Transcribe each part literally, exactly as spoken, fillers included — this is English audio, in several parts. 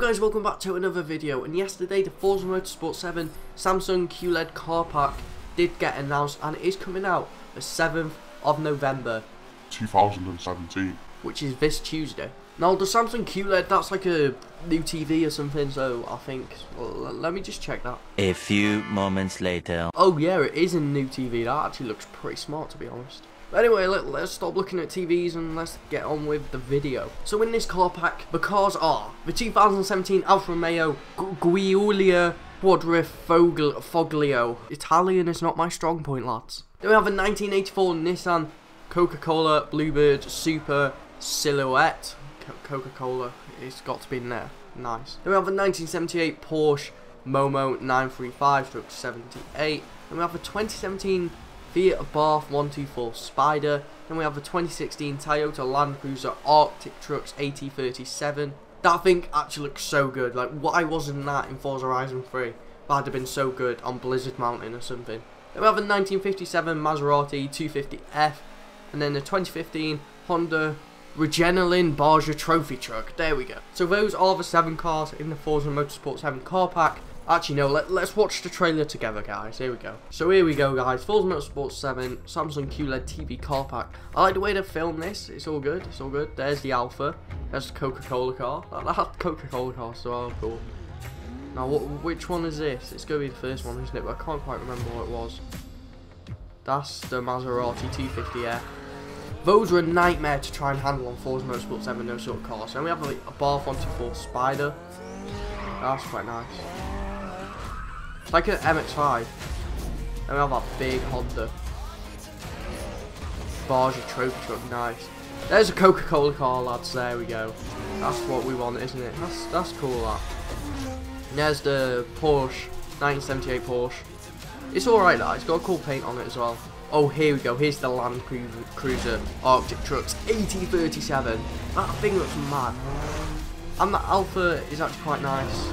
Yo guys, welcome back to another video, and yesterday the Forza Motorsport seven Samsung Q L E D car pack did get announced, and it is coming out the seventh of November two thousand seventeen, which is this Tuesday. Now the Samsung Q L E D, that's like a new T V or something, so I think, well, let me just check that. A few moments later. Oh yeah, it is a new T V. That actually looks pretty smart, to be honest. Anyway, let, let's stop looking at T Vs and let's get on with the video. So in this car pack, the cars are the two thousand seventeen Alfa Romeo Giulia Quadrifoglio. Italian is not my strong point, lads. Then we have a nineteen eighty-four Nissan Coca-Cola Bluebird Super Silhouette. Co Coca-Cola, it's got to be in there. Nice. Then we have a nineteen seventy-eight Porsche Momo nine three five Truck seventy-eight. Then we have a twenty seventeen Fiat Abarth one two four Spider. Then we have the twenty sixteen Toyota Land Cruiser Arctic Trucks A T thirty-seven. That thing actually looks so good. Like, why wasn't that in Forza Horizon three? That'd have been so good on Blizzard Mountain or something. Then we have a nineteen fifty-seven Maserati two fifty F. And then the twenty fifteen Honda Ridgeline Baja Trophy Truck. There we go. So those are the seven cars in the Forza Motorsport seven car pack. Actually, no, let, let's watch the trailer together, guys. Here we go. So here we go, guys. Forza Motorsport seven, Samsung Q L E D T V car pack. I like the way they film this. It's all good. It's all good. There's the Alpha. There's the Coca-Cola car. That, that Coca-Cola car, so cool. Now, what, which one is this? It's going to be the first one, isn't it? But I can't quite remember what it was. That's the Maserati two fifty F. Those are a nightmare to try and handle on Forza Motorsport seven, no sort of cars. And we have like, a Abarth one two four Spider. That's quite nice. It's like an M X five. And we have that big Honda Baja Trophy Truck, nice. There's a Coca-Cola car, lads, there we go. That's what we want, isn't it? That's that's cool, that. And there's the Porsche, nineteen seventy-eight Porsche. It's alright, that. It's got a cool paint on it as well. Oh, here we go. Here's the Land Cruiser, Cruiser Arctic Trucks A T thirty-seven. That thing looks mad. And the Alpha is actually quite nice.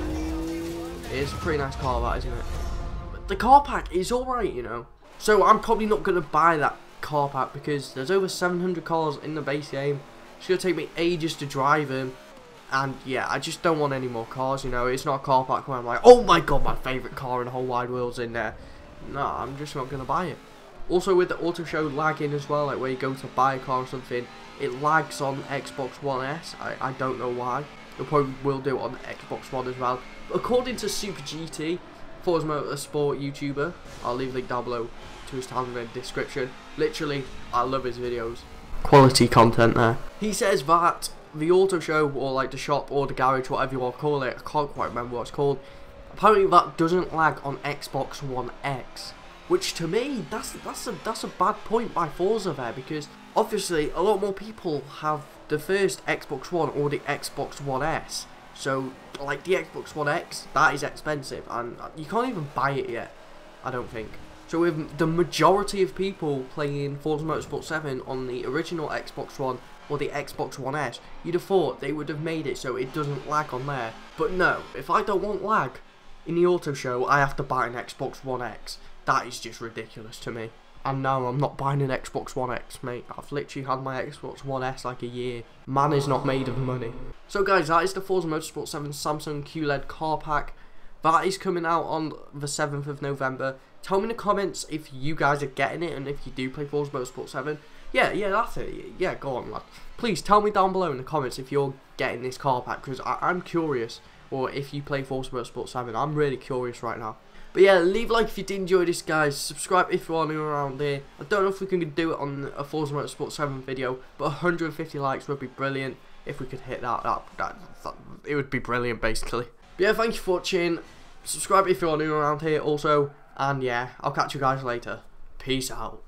It's a pretty nice car, that, isn't it? But the car pack is alright, you know. So I'm probably not going to buy that car pack because there's over seven hundred cars in the base game. It's going to take me ages to drive them. And yeah, I just don't want any more cars, you know. It's not a car pack where I'm like, oh my god, my favourite car in the whole wide world's in there. No, I'm just not going to buy it. Also with the auto show lagging as well, like where you go to buy a car or something, it lags on Xbox One S. I, I don't know why. It probably will do it on the Xbox One as well. According to Super G T, Forza Motorsport YouTuber, I'll leave a link down below to his channel in the description. Literally, I love his videos. Quality content there. He says that the auto show, or like the shop, or the garage, whatever you want to call it, I can't quite remember what it's called. Apparently, that doesn't lag on Xbox One X, which to me, that's that's a that's a bad point by Forza there, because obviously a lot more people have the first Xbox One or the Xbox One S. So, like, the Xbox One X, that is expensive, and you can't even buy it yet, I don't think. So, with the majority of people playing Forza Motorsport seven on the original Xbox One or the Xbox One S, you'd have thought they would have made it so it doesn't lag on there. But no, if I don't want lag in the auto show, I have to buy an Xbox One X. That is just ridiculous to me. And no, I'm not buying an Xbox One X, mate. I've literally had my Xbox One S like a year. Man is not made of money. So guys, that is the Forza Motorsport seven Samsung Q L E D car pack. That is coming out on the seventh of November. Tell me in the comments if you guys are getting it and if you do play Forza Motorsport seven. Yeah, yeah, that's it. Yeah, go on, lad. Please tell me down below in the comments if you're getting this car pack, because I'm curious. Or if you play Forza Motorsport seven, I'm really curious right now. But yeah, leave a like if you did enjoy this, guys. Subscribe if you are new around here. I don't know if we can do it on a Forza Motorsport seven video, but one hundred fifty likes would be brilliant if we could hit that. That, that, that it would be brilliant, basically. But yeah, thank you for watching. Subscribe if you are new around here also. And yeah, I'll catch you guys later. Peace out.